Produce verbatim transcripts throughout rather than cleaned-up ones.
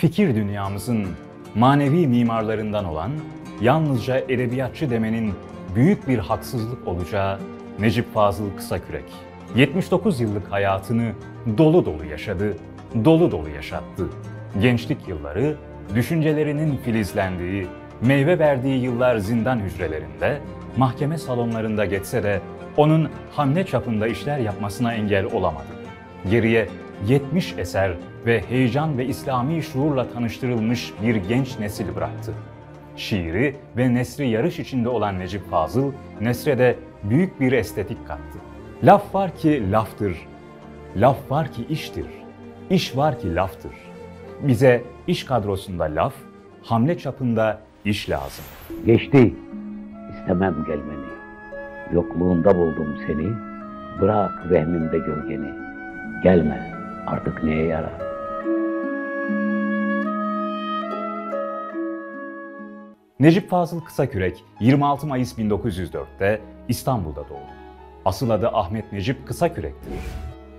fikir dünyamızın manevi mimarlarından olan, yalnızca edebiyatçı demenin büyük bir haksızlık olacağı Necip Fazıl Kısakürek, yetmiş dokuz yıllık hayatını dolu dolu yaşadı, dolu dolu yaşattı. Gençlik yılları, düşüncelerinin filizlendiği, meyve verdiği yıllar zindan hücrelerinde, mahkeme salonlarında geçse de onun hamle çapında işler yapmasına engel olamadı. Geriye yetmiş eser ve heyecan ve İslami şuurla tanıştırılmış bir genç nesil bıraktı. Şiiri ve nesri yarış içinde olan Necip Fazıl, nesre de büyük bir estetik kattı. Laf var ki laftır, laf var ki iştir, iş var ki laftır. Bize iş kadrosunda laf, hamle çapında iş lazım. Geçti, istemem gelmeni, yokluğunda buldum seni, bırak vehmimde gölgeni, gelme artık neye yarar? Necip Fazıl Kısakürek yirmi altı Mayıs bin dokuz yüz dört'te İstanbul'da doğdu. Asıl adı Ahmet Necip Kısakürek'tir.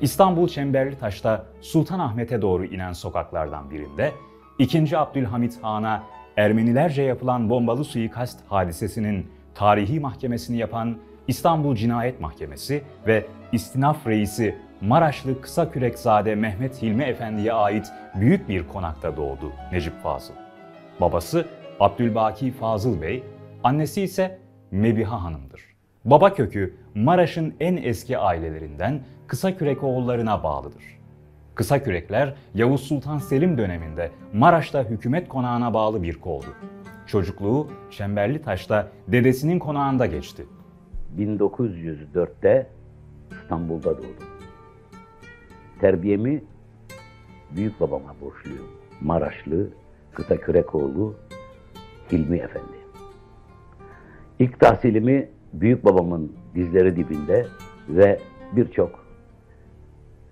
İstanbul Çemberlitaş'ta Sultanahmet'e doğru inen sokaklardan birinde ikinci. Abdülhamit Han'a Ermenilerce yapılan bombalı suikast hadisesinin tarihi mahkemesini yapan İstanbul Cinayet Mahkemesi ve İstinaf Reisi Maraşlı Kısakürekzade Mehmet Hilmi Efendi'ye ait büyük bir konakta doğdu Necip Fazıl. Babası Abdülbaki Fazıl Bey, annesi ise Mebiha Hanım'dır. Baba kökü Maraş'ın en eski ailelerinden Kısakürek oğullarına bağlıdır. Kısakürekler Yavuz Sultan Selim döneminde Maraş'ta hükümet konağına bağlı bir koldu. Çocukluğu Çemberlitaş'ta dedesinin konağında geçti. bin dokuz yüz dört'te İstanbul'da doğdum. Terbiyemi büyük babama borçluyum. Maraşlı Kısakürek oğlu Hilmi Efendi. İlk tahsilimi büyük babamın dizleri dibinde ve birçok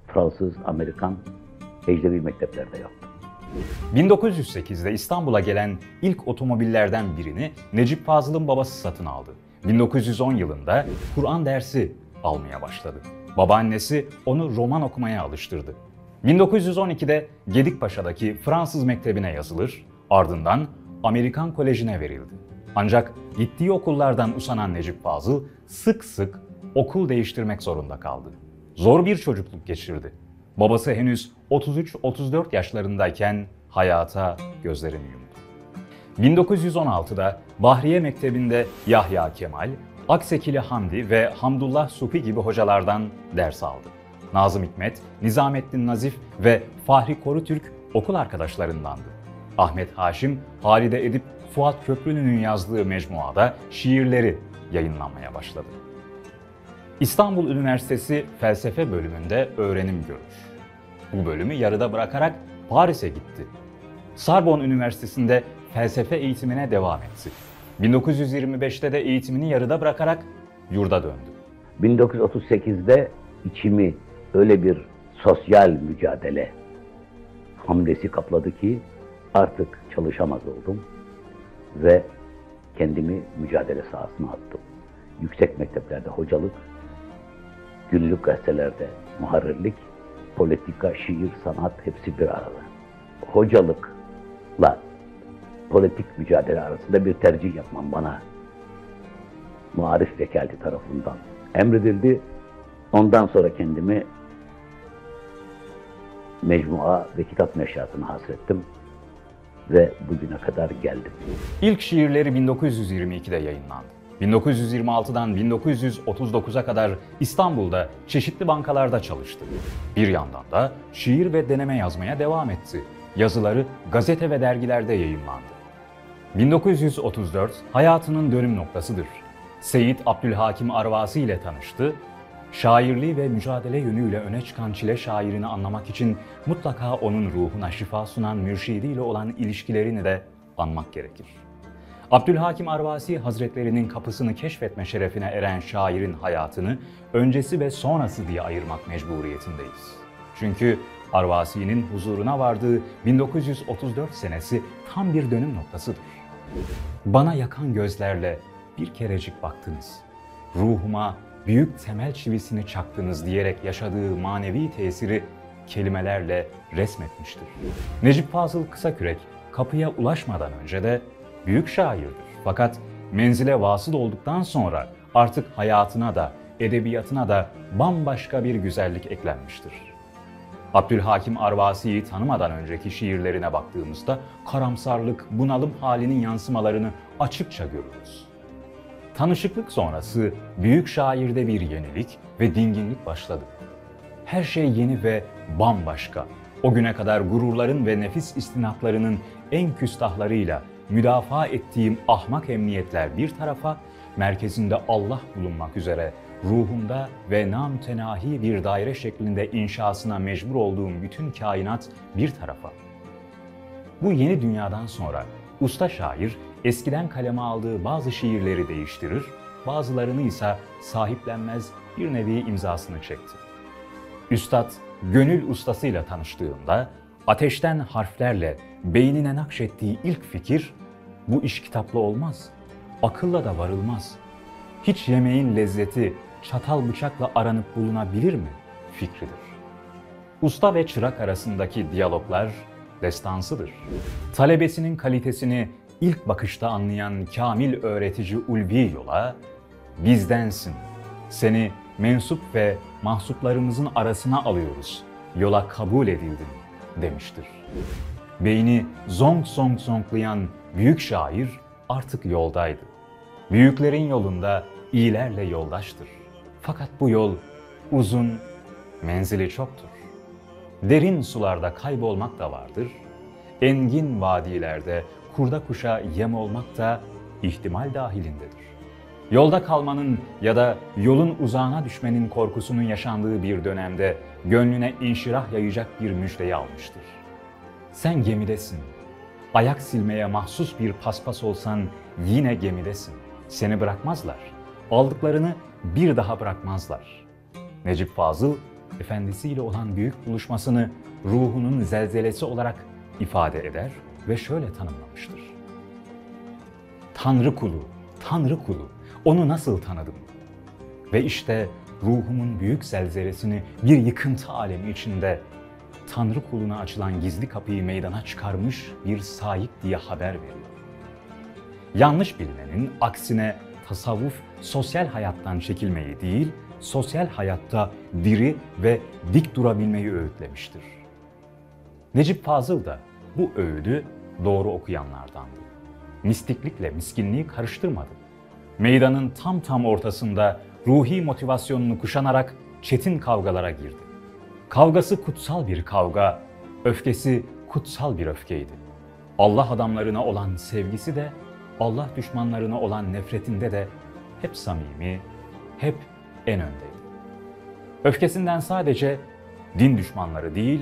Fransız, Amerikan, ecnebi mekteplerde yaptım. bin dokuz yüz sekiz'de İstanbul'a gelen ilk otomobillerden birini Necip Fazıl'ın babası satın aldı. bin dokuz yüz on yılında Kur'an dersi almaya başladı. Babaannesi onu roman okumaya alıştırdı. bin dokuz yüz on iki'de Gedikpaşa'daki Fransız mektebine yazılır, ardından Amerikan Koleji'ne verildi. Ancak gittiği okullardan usanan Necip Fazıl sık sık okul değiştirmek zorunda kaldı. Zor bir çocukluk geçirdi. Babası henüz otuz üç otuz dört yaşlarındayken hayata gözlerini yumdu. bin dokuz yüz on altı'da Bahriye Mektebi'nde Yahya Kemal, Aksekili Hamdi ve Hamdullah Sufi gibi hocalardan ders aldı. Nazım Hikmet, Nizamettin Nazif ve Fahri Korutürk okul arkadaşlarındandı. Ahmet Haşim, Halide Edip, Fuat Köprülü'nün yazdığı mecmuada şiirleri yayınlanmaya başladı. İstanbul Üniversitesi Felsefe bölümünde öğrenim görür. Bu bölümü yarıda bırakarak Paris'e gitti. Sorbonne Üniversitesi'nde felsefe eğitimine devam etti. bin dokuz yüz yirmi beş'te de eğitimini yarıda bırakarak yurda döndü. bin dokuz yüz otuz sekiz'de içimi öyle bir sosyal mücadele hamlesi kapladı ki artık çalışamaz oldum ve kendimi mücadele sahasına attım. Yüksek mekteplerde hocalık, günlük gazetelerde muharrirlik, politika, şiir, sanat hepsi bir arada. Hocalıkla politik mücadele arasında bir tercih yapmam bana Maarif Vekaleti tarafından emredildi. Ondan sonra kendimi mecmua ve kitap meşrasına hasrettim ve bugüne kadar geldim. İlk şiirleri bin dokuz yüz yirmi iki'de yayınlandı. bin dokuz yüz yirmi altı'dan bin dokuz yüz otuz dokuz'a kadar İstanbul'da çeşitli bankalarda çalıştı. Bir yandan da şiir ve deneme yazmaya devam etti. Yazıları gazete ve dergilerde yayınlandı. bin dokuz yüz otuz dört hayatının dönüm noktasıdır. Seyyid Abdülhakim Arvasi ile tanıştı. Şairliği ve mücadele yönüyle öne çıkan Çile şairini anlamak için mutlaka onun ruhuna şifa sunan mürşidiyle olan ilişkilerini de anmak gerekir. Abdülhakim Arvasi Hazretlerinin kapısını keşfetme şerefine eren şairin hayatını öncesi ve sonrası diye ayırmak mecburiyetindeyiz. Çünkü Arvasi'nin huzuruna vardığı bin dokuz yüz otuz dört senesi tam bir dönüm noktasıdır. Bana yakan gözlerle bir kerecik baktınız, ruhuma büyük temel çivisini çaktınız diyerek yaşadığı manevi tesiri kelimelerle resmetmiştir. Necip Fazıl Kısakürek kapıya ulaşmadan önce de büyük şairdir. Fakat menzile vasıl olduktan sonra artık hayatına da edebiyatına da bambaşka bir güzellik eklenmiştir. Abdülhakim Arvasi'yi tanımadan önceki şiirlerine baktığımızda karamsarlık, bunalım halinin yansımalarını açıkça görürüz. Tanışıklık sonrası büyük şairde bir yenilik ve dinginlik başladı. Her şey yeni ve bambaşka. O güne kadar gururların ve nefis istinatlarının en küstahlarıyla müdafaa ettiğim ahmak emniyetler bir tarafa, merkezinde Allah bulunmak üzere ruhumda ve namtenahi bir daire şeklinde inşasına mecbur olduğum bütün kainat bir tarafa. Bu yeni dünyadan sonra usta şair eskiden kaleme aldığı bazı şiirleri değiştirir, bazılarını ise sahiplenmez bir nevi imzasını çekti. Üstad, gönül ustasıyla tanıştığında ateşten harflerle beynine nakşettiği ilk fikir, bu iş kitapla olmaz, akılla da varılmaz, hiç yemeğin lezzeti çatal bıçakla aranıp bulunabilir mi fikridir. Usta ve çırak arasındaki diyaloglar destansıdır. Talebesinin kalitesini ilk bakışta anlayan kamil öğretici ulvi yola, bizdensin, seni mensup ve mahsuplarımızın arasına alıyoruz, yola kabul edildin demiştir. Beyni zonk zonk zonklayan büyük şair artık yoldaydı. Büyüklerin yolunda iyilerle yoldaştır. Fakat bu yol uzun, menzili çoktur. Derin sularda kaybolmak da vardır. Engin vadilerde kurda kuşa yem olmak da ihtimal dahilindedir. Yolda kalmanın ya da yolun uzağına düşmenin korkusunun yaşandığı bir dönemde gönlüne inşirah yayacak bir müjdeyi almıştır. Sen gemidesin. Ayak silmeye mahsus bir paspas olsan yine gemidesin. Seni bırakmazlar. Aldıklarını bir daha bırakmazlar. Necip Fazıl, efendisiyle olan büyük buluşmasını ruhunun zelzelesi olarak ifade eder ve şöyle tanımlamıştır. Tanrı kulu, Tanrı kulu, onu nasıl tanıdım? Ve işte ruhumun büyük zelzelesini bir yıkıntı alemi içinde Tanrı kuluna açılan gizli kapıyı meydana çıkarmış bir sahip diye haber veriyor. Yanlış bilinenin aksine tasavvuf sosyal hayattan çekilmeyi değil, sosyal hayatta diri ve dik durabilmeyi öğütlemiştir. Necip Fazıl da bu öğüdü doğru okuyanlardandı. Mistiklikle miskinliği karıştırmadı. Meydanın tam tam ortasında ruhi motivasyonunu kuşanarak çetin kavgalara girdi. Kavgası kutsal bir kavga, öfkesi kutsal bir öfkeydi. Allah adamlarına olan sevgisi de, Allah düşmanlarına olan nefretinde de hep samimi, hep en öndeydi. Öfkesinden sadece din düşmanları değil,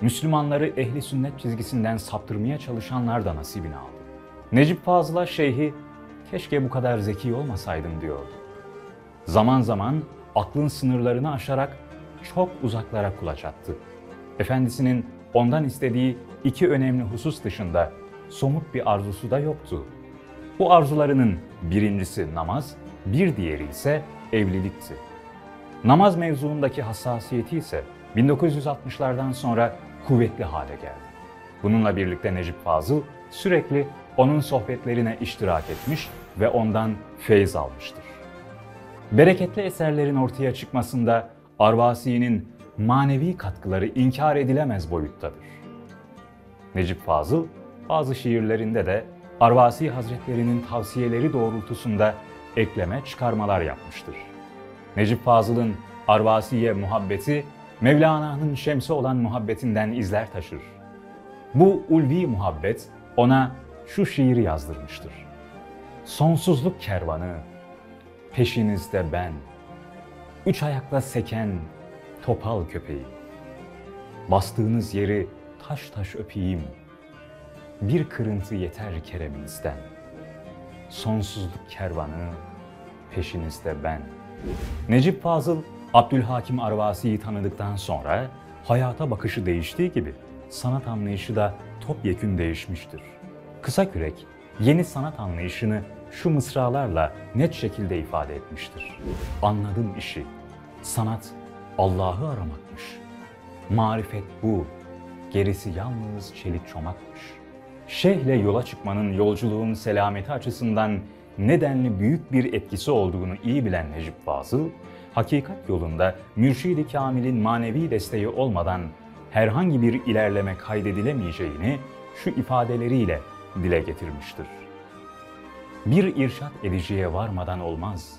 Müslümanları ehli sünnet çizgisinden saptırmaya çalışanlar da nasibini aldı. Necip Fazıl'a şeyhi, keşke bu kadar zeki olmasaydım diyordu. Zaman zaman aklın sınırlarını aşarak çok uzaklara kulaç attı. Efendisinin ondan istediği iki önemli husus dışında somut bir arzusu da yoktu. Bu arzularının birincisi namaz, bir diğeri ise evlilikti. Namaz mevzuundaki hassasiyeti ise bin dokuz yüz altmışlardan sonra kuvvetli hale geldi. Bununla birlikte Necip Fazıl sürekli onun sohbetlerine iştirak etmiş ve ondan feyz almıştır. Bereketli eserlerin ortaya çıkmasında Arvasi'nin manevi katkıları inkar edilemez boyuttadır. Necip Fazıl bazı şiirlerinde de Arvasi Hazretleri'nin tavsiyeleri doğrultusunda ekleme çıkarmalar yapmıştır. Necip Fazıl'ın Arvasi'ye muhabbeti Mevlana'nın Şems'e olan muhabbetinden izler taşır. Bu ulvi muhabbet ona şu şiiri yazdırmıştır. Sonsuzluk kervanı, peşinizde ben, üç ayakla seken topal köpeği. Bastığınız yeri taş taş öpeyim, bir kırıntı yeter kereminizden. Sonsuzluk kervanı, peşinizde ben. Necip Fazıl, Abdülhakim Arvasi'yi tanıdıktan sonra hayata bakışı değiştiği gibi sanat anlayışı da topyekün değişmiştir. Kısakürek, yeni sanat anlayışını şu mısralarla net şekilde ifade etmiştir. Anladım işi, sanat Allah'ı aramakmış. Marifet bu, gerisi yalnız çelik çomakmış. Şeyhle yola çıkmanın yolculuğun selameti açısından nedenli büyük bir etkisi olduğunu iyi bilen Necip Fazıl, hakikat yolunda Mürşid-i Kamil'in manevi desteği olmadan herhangi bir ilerleme kaydedilemeyeceğini şu ifadeleriyle dile getirmiştir. Bir irşat ediciye varmadan olmaz.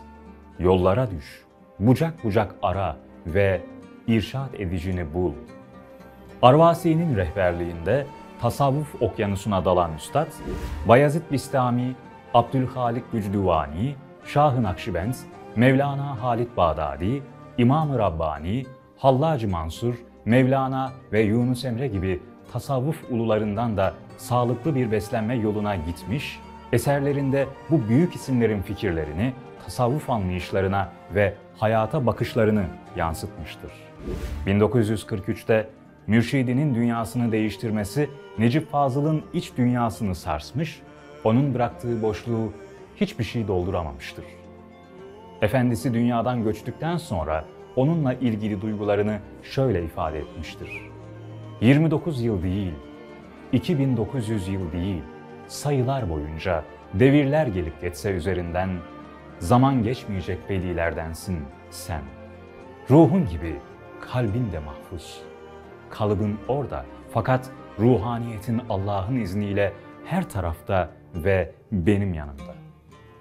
Yollara düş, bucak bucak ara ve irşat edicini bul. Arvasi'nin rehberliğinde tasavvuf okyanusuna dalan üstad, Bayezid Bistami, Abdülhalik Bücduvani, Şah-ı Nakşibend, Mevlana Halit Bağdadi, İmam-ı Rabbani, Hallacı Mansur, Mevlana ve Yunus Emre gibi tasavvuf ulularından da sağlıklı bir beslenme yoluna gitmiş, eserlerinde bu büyük isimlerin fikirlerini tasavvuf anlayışlarına ve hayata bakışlarını yansıtmıştır. bin dokuz yüz kırk üç'te mürşidinin dünyasını değiştirmesi Necip Fazıl'ın iç dünyasını sarsmış, onun bıraktığı boşluğu hiçbir şey dolduramamıştır. Efendisi dünyadan göçtükten sonra onunla ilgili duygularını şöyle ifade etmiştir. yirmi dokuz yıl değil, iki bin dokuz yüz yıl değil, sayılar boyunca devirler gelip geçse üzerinden, zaman geçmeyecek velilerdensin sen. Ruhun gibi kalbin de mahfuz. Kalıbın orada fakat ruhaniyetin Allah'ın izniyle her tarafta ve benim yanımda.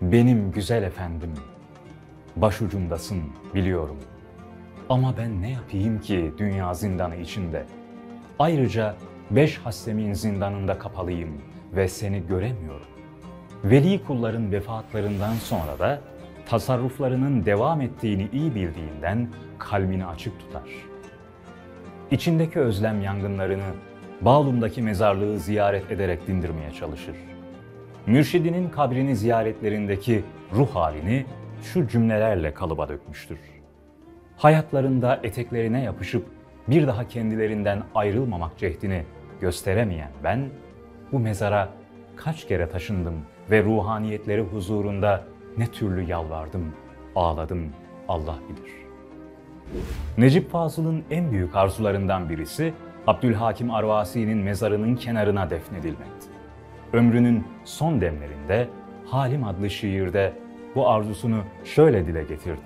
Benim güzel efendim, başucumdasın biliyorum. Ama ben ne yapayım ki dünya zindanı içinde? Ayrıca beş haslemin zindanında kapalıyım ve seni göremiyorum. Veli kulların vefatlarından sonra da tasarruflarının devam ettiğini iyi bildiğinden kalbini açık tutar. İçindeki özlem yangınlarını Bağlum'daki mezarlığı ziyaret ederek dindirmeye çalışır. Mürşidinin kabrini ziyaretlerindeki ruh halini şu cümlelerle kalıba dökmüştür. Hayatlarında eteklerine yapışıp bir daha kendilerinden ayrılmamak cehdini gösteremeyen ben, bu mezara kaç kere taşındım ve ruhaniyetleri huzurunda ne türlü yalvardım, ağladım, Allah bilir. Necip Fazıl'ın en büyük arzularından birisi Abdülhakim Arvasi'nin mezarının kenarına defnedilmekti. Ömrünün son demlerinde Halim adlı şiirde bu arzusunu şöyle dile getirdi.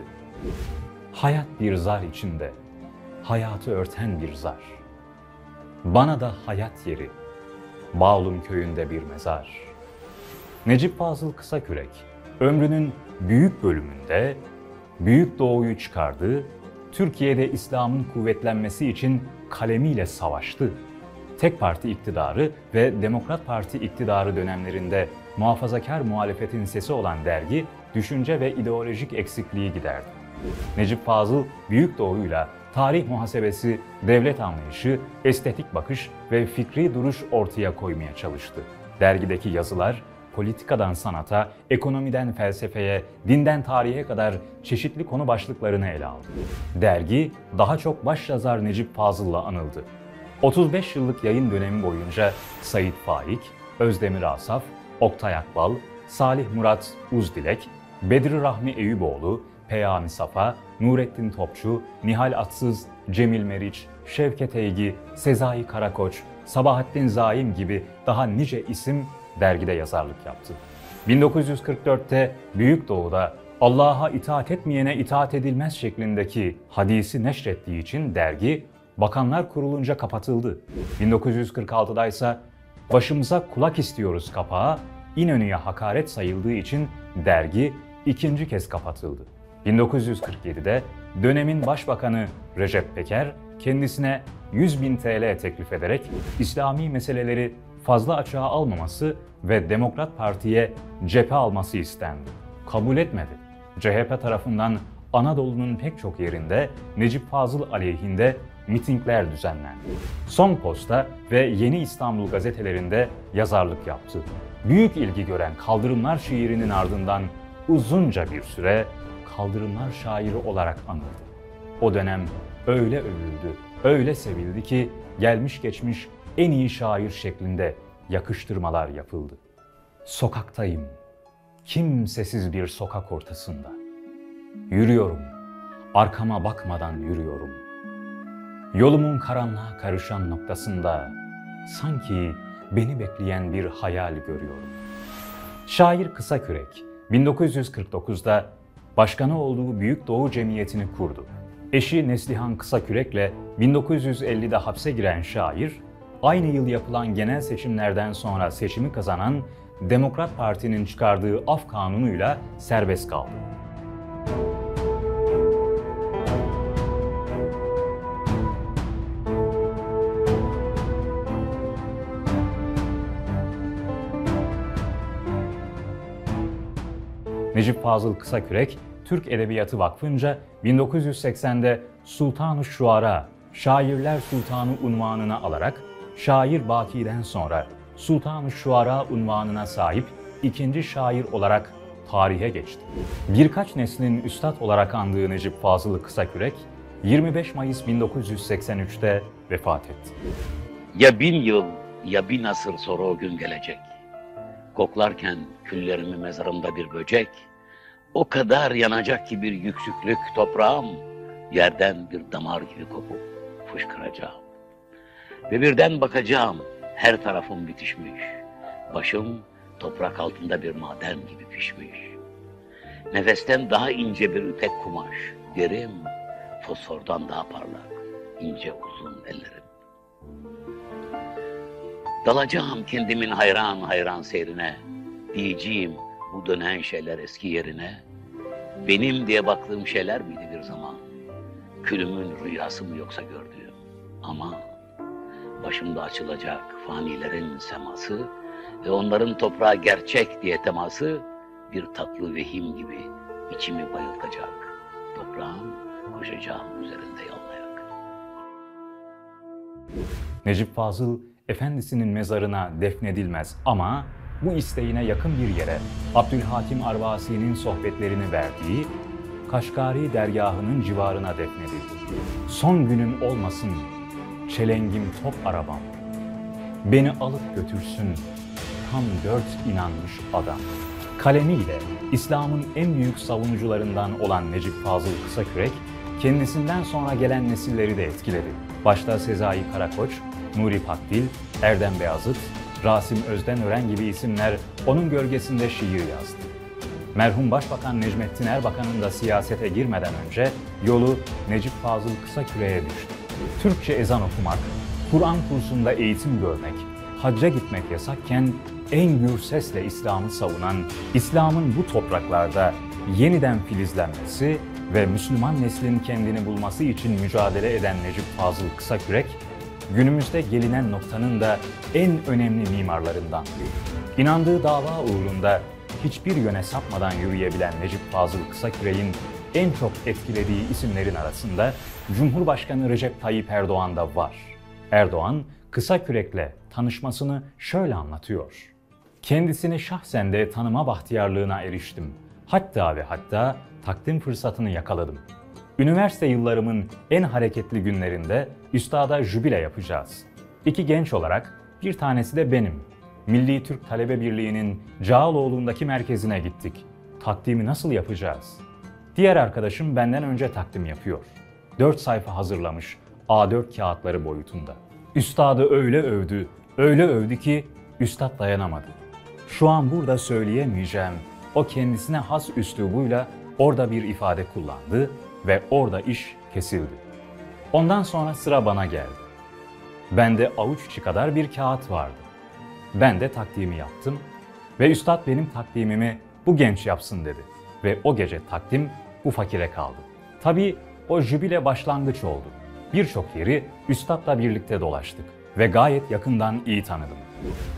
Hayat bir zar içinde, hayatı örten bir zar. Bana da hayat yeri, Bağlum köyünde bir mezar. Necip Fazıl Kısakürek, ömrünün büyük bölümünde Büyük Doğu'yu çıkardı, Türkiye'de İslam'ın kuvvetlenmesi için kalemiyle savaştı. Tek parti iktidarı ve Demokrat Parti iktidarı dönemlerinde muhafazakar muhalefetin sesi olan dergi, düşünce ve ideolojik eksikliği giderdi. Necip Fazıl, Büyük Doğu'yla tarih muhasebesi, devlet anlayışı, estetik bakış ve fikri duruş ortaya koymaya çalıştı. Dergideki yazılar, politikadan sanata, ekonomiden felsefeye, dinden tarihe kadar çeşitli konu başlıklarını ele aldı. Dergi daha çok başyazar Necip Fazıl'la anıldı. otuz beş yıllık yayın dönemi boyunca Sait Faik, Özdemir Asaf, Oktay Akbal, Salih Murat Uzdilek, Bedri Rahmi Eyüboğlu, Peyami Safa, Nurettin Topçu, Nihal Atsız, Cemil Meriç, Şevket Eygi, Sezai Karakoç, Sabahattin Zaim gibi daha nice isim dergide yazarlık yaptı. bin dokuz yüz kırk dört'te Büyük Doğu'da Allah'a itaat etmeyene itaat edilmez şeklindeki hadisi neşrettiği için dergi Bakanlar Kurulunca kapatıldı. bin dokuz yüz kırk altı'da ise Başımıza Kulak İstiyoruz kapağı İnönü'ye hakaret sayıldığı için dergi ikinci kez kapatıldı. bin dokuz yüz kırk yedi'de dönemin başbakanı Recep Peker kendisine yüz bin T L teklif ederek İslami meseleleri fazla açığa almaması ve Demokrat Parti'ye cephe alması istendi. Kabul etmedi. C H P tarafından Anadolu'nun pek çok yerinde Necip Fazıl aleyhinde mitingler düzenlendi. Son Posta ve Yeni İstanbul gazetelerinde yazarlık yaptı. Büyük ilgi gören Kaldırımlar şiirinin ardından uzunca bir süre Kaldırımlar şairi olarak anıldı. O dönem öyle övüldü, öyle sevildi ki gelmiş geçmiş en iyi şair şeklinde yakıştırmalar yapıldı. Sokaktayım, kimsesiz bir sokak ortasında. Yürüyorum, arkama bakmadan yürüyorum. Yolumun karanlığa karışan noktasında sanki beni bekleyen bir hayal görüyorum. Şair Kısakürek, bin dokuz yüz kırk dokuzda başkanı olduğu Büyük Doğu Cemiyeti'ni kurdu. Eşi Neslihan Kısakürek'le bin dokuz yüz ellide hapse giren şair, aynı yıl yapılan genel seçimlerden sonra seçimi kazanan Demokrat Parti'nin çıkardığı af kanunuyla serbest kaldı. Necip Fazıl Kısakürek, Türk Edebiyatı Vakfı'nca bin dokuz yüz seksende Sultan-ı Şuara, Şairler Sultanı unvanına alarak Şair Baki'den sonra Sultan-ı Şuara unvanına sahip ikinci şair olarak tarihe geçti. Birkaç neslin üstad olarak andığı Necip Fazıl Kısakürek, yirmi beş Mayıs bin dokuz yüz seksen üçte vefat etti. Ya bin yıl ya bin asır sonra o gün gelecek. Koklarken küllerimi mezarımda bir böcek, o kadar yanacak ki bir yüksüklük toprağım, yerden bir damar gibi kopup fışkıracağım. Ve birden bakacağım, her tarafım bitişmiş, başım toprak altında bir maden gibi pişmiş. Nefesten daha ince bir üpek kumaş, derim fosfordan daha parlak, ince uzun ellerim. Dalacağım kendimin hayran hayran seyrine, diyeceğim bu dönen şeyler eski yerine, benim diye baktığım şeyler miydi bir zaman? Külümün rüyası mı yoksa gördüğüm? Ama başımda açılacak fanilerin seması ve onların toprağa gerçek diye teması bir tatlı vehim gibi içimi bayıltacak. Toprağın koşacağım üzerinde yollayak. Necip Fazıl efendisinin mezarına defnedilmez ama bu isteğine yakın bir yere Abdülhakim Arvasi'nin sohbetlerini verdiği Kaşgari dergahının civarına defnedildi. Son günüm olmasın, çelengim top arabam, beni alıp götürsün tam dört inanmış adam. Kalemiyle İslam'ın en büyük savunucularından olan Necip Fazıl Kısakürek, kendisinden sonra gelen nesilleri de etkiledi. Başta Sezai Karakoç, Nuri Pakdil, Erdem Beyazıt, Rasim Özdenören gibi isimler onun gölgesinde şiir yazdı. Merhum Başbakan Necmettin Erbakan'ın da siyasete girmeden önce yolu Necip Fazıl Kısakürek'e düştü. Türkçe ezan okumak, Kur'an kursunda eğitim görmek, hacca gitmek yasakken en gür sesle İslam'ı savunan, İslam'ın bu topraklarda yeniden filizlenmesi ve Müslüman neslin kendini bulması için mücadele eden Necip Fazıl Kısakürek, günümüzde gelinen noktanın da en önemli mimarlarından biri. İnandığı dava uğrunda hiçbir yöne sapmadan yürüyebilen Necip Fazıl Kısakürek'in en çok etkilediği isimlerin arasında Cumhurbaşkanı Recep Tayyip Erdoğan da var. Erdoğan, Kısakürek'le tanışmasını şöyle anlatıyor. Kendisini şahsen de tanıma bahtiyarlığına eriştim. Hatta ve hatta takdim fırsatını yakaladım. Üniversite yıllarımın en hareketli günlerinde üstada jübile yapacağız. İki genç olarak bir tanesi de benim. Milli Türk Talebe Birliği'nin Cağaloğlu'ndaki merkezine gittik. Takdimi nasıl yapacağız? Diğer arkadaşım benden önce takdim yapıyor. Dört sayfa hazırlamış, A dört kağıtları boyutunda. Üstadı öyle övdü, öyle övdü ki üstad dayanamadı. Şu an burada söyleyemeyeceğim, o kendisine has üslubuyla orada bir ifade kullandı ve orada iş kesildi. Ondan sonra sıra bana geldi. Bende avuç içi kadar bir kağıt vardı. Ben de takdimi yaptım ve üstad benim takdimimi bu genç yapsın dedi. Ve o gece takdim bu fakire kaldı. Tabii o jübile başlangıç oldu. Birçok yeri üstadla birlikte dolaştık ve gayet yakından iyi tanıdım.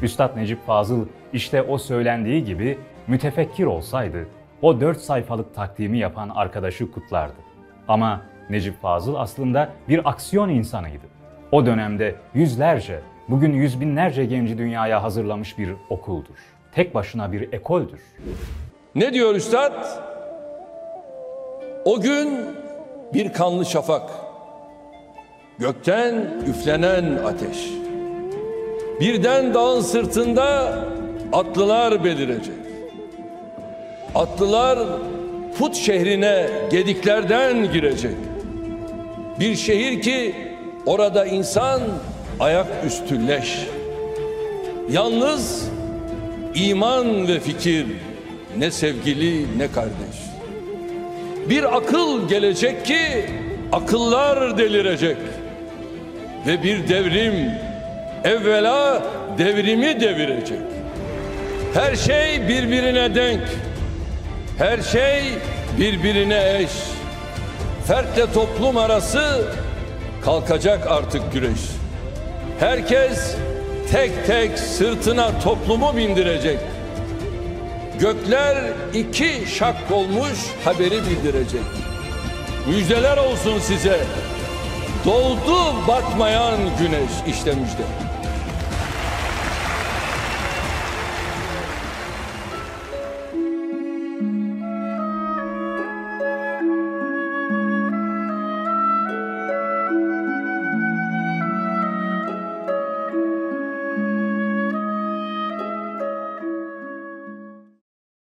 Üstad Necip Fazıl işte o söylendiği gibi mütefekkir olsaydı o dört sayfalık takdimi yapan arkadaşı kutlardı. Ama Necip Fazıl aslında bir aksiyon insanıydı. O dönemde yüzlerce, bugün yüz binlerce genci dünyaya hazırlamış bir okuldur. Tek başına bir ekoldür. Ne diyor üstad? O gün bir kanlı şafak, gökten üflenen ateş, birden dağın sırtında atlılar belirecek. Atlılar Fut şehrine gediklerden girecek. Bir şehir ki orada insan ayaküstü leş. Yalnız iman ve fikir, ne sevgili ne kardeş. Bir akıl gelecek ki akıllar delirecek. Ve bir devrim evvela devrimi devirecek. Her şey birbirine denk. Her şey birbirine eş. Fertle toplum arası kalkacak artık güreş. Herkes tek tek sırtına toplumu bindirecek. Gökler iki şak olmuş haberi bildirecek. Müjdeler olsun size. Doğdu batmayan güneş, işte müjde.